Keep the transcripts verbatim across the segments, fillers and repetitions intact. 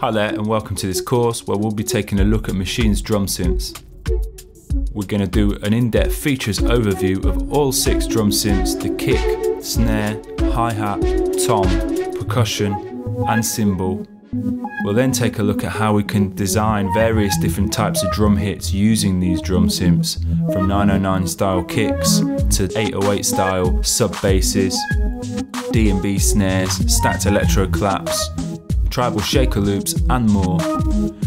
Hi there and welcome to this course where we'll be taking a look at Machine's drum synths. We're going to do an in-depth features overview of all six drum synths: the kick, snare, hi-hat, tom, percussion and cymbal. We'll then take a look at how we can design various different types of drum hits using these drum synths, from nine oh nine style kicks to eight oh eight style sub basses, D and B snares, stacked electro claps, tribal shaker loops and more.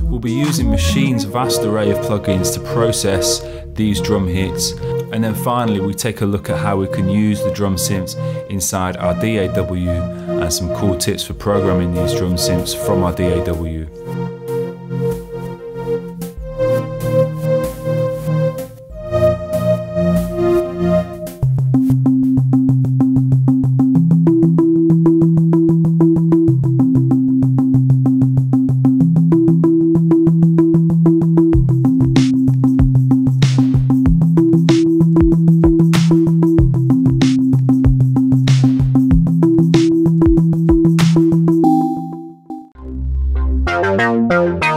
We'll be using Machine's vast array of plugins to process these drum hits, and then finally we take a look at how we can use the drum synths inside our D A W and some cool tips for programming these drum synths from our D A W. Bye.